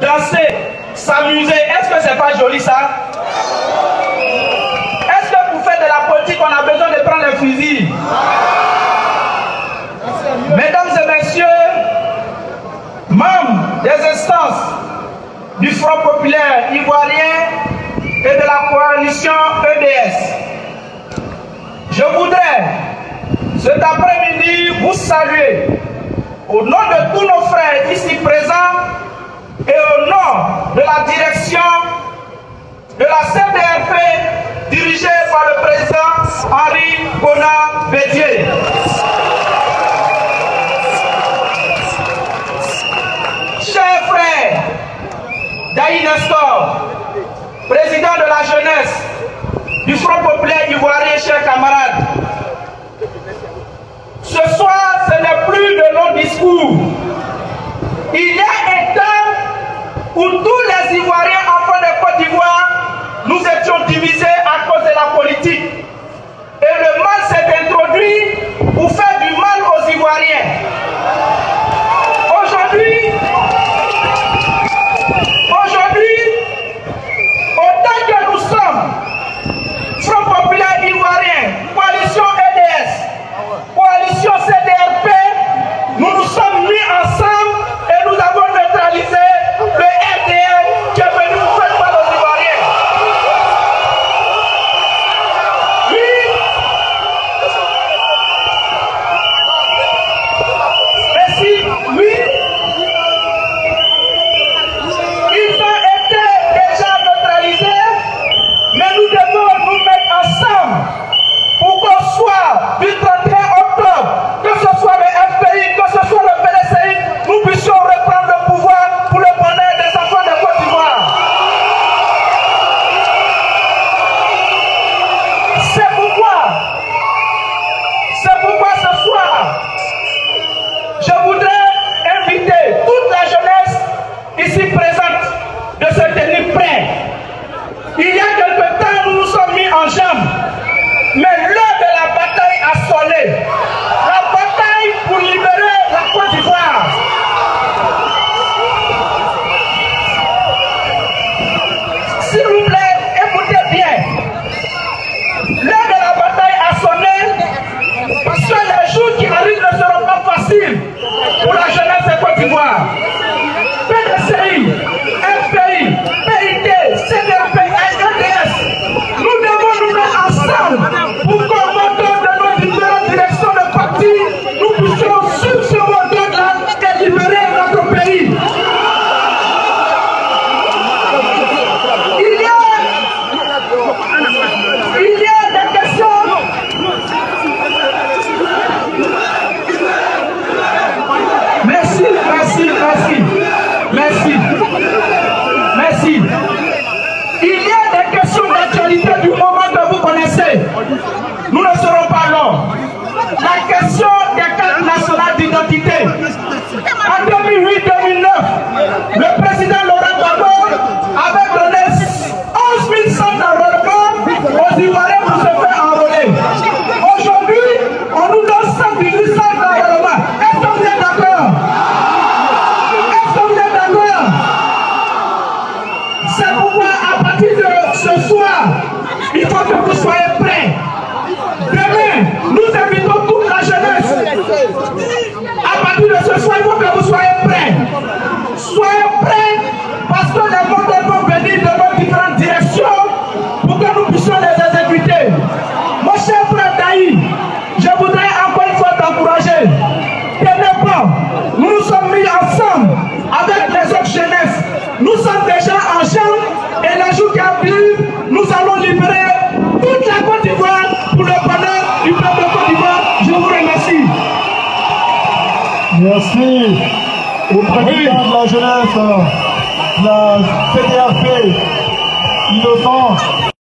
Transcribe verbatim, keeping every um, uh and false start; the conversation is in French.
danser, s'amuser. Est-ce que c'est pas joli ça? Est-ce que pour faire de la politique, on a besoin de prendre un fusil? Mesdames et messieurs, membres des instances du Front Populaire Ivoirien et de la coalition E D S, je voudrais cet après-midi vous saluer au nom de tous nos frères ici présents et au nom de la direction de la C D R P dirigée par le président Henri Bonard-Védier. Chers frères, Tahi, président de la jeunesse du Front Populaire Ivoirien, chers camarades, ce soir, ce n'est plus de longs discours. Il y a un temps où tous les Ivoiriens enfants de Côte d'Ivoire, nous étions divisés à cause de la politique. Et le mal s'est introduit pour faire du mal aux Ivoiriens. Aujourd'hui, aujourd'hui, autant que nous sommes, Front Populaire Ivoirien, coalition E D S, coalition C D R P, nous nous sommes mis ensemble et nous avons neutralisé le R D L qui est venu faire mal aux Ivoiriens. Oui, mais si, oui, ils ont été déjà neutralisés, mais nous devons nous mettre ensemble pour qu'on soit du trente et un octobre, que ce soit le F P I, que ce soit le P D C I, nous puissions reprendre le pouvoir pour le bonheur des enfants de Côte d'Ivoire. C'est pourquoi, c'est pourquoi ce soir, je voudrais inviter toute la jeunesse ici présente de se tenir prêt. Il y a quelque temps, nous nous sommes mis en jambe, mais l'heure de la bataille a sonné. La bataille pour libérer la Côte d'Ivoire. S'il vous plaît, écoutez bien. L'heure de la bataille a sonné parce que les jours qui arrivent ne seront pas faciles pour la jeunesse de Côte d'Ivoire. P D C I, F P I, P I T, C D R P, E D S, nous devons nous mettre ensemble pour qu'au moteur de nos différentes directions de parti, nous puissions sur ce moteur-là et libérer notre pays. Il y a, il y a des questions. Merci, merci, merci, merci, merci. Il y a des questions d'actualité du moment que vous connaissez. Nous ne serons pas longs. La question des cartes nationales d'identité. En deux mille huit deux mille neuf, le président Laurent Gbagbo avait donné onze mille cent enrôlements aux Ivoiriens pour se faire enrôler. Aujourd'hui, on nous donne cent mille huit cents enrôlements. Est-ce que vous êtes d'accord? Est-ce que vous êtes d'accord? C'est pourquoi, à partir de ce soir, il faut que vous soyez prêts. Demain, nous invitons toute la jeunesse. À partir de ce soir, il faut que vous soyez prêts. Soyez prêts parce que les votants vont venir de nos différentes directions pour que nous puissions les exécuter. Mon cher frère Tahi, je voudrais encore une fois t'encourager. Tenez bon, nous nous sommes mis ensemble avec les autres jeunesses. Nous sommes déjà en jambe et les jours qui arrivent, nous allons libérer toute la Côte d'Ivoire pour le bonheur du peuple de Côte d'Ivoire. Je vous remercie. Merci au président de la jeunesse, la C D R P, innocent.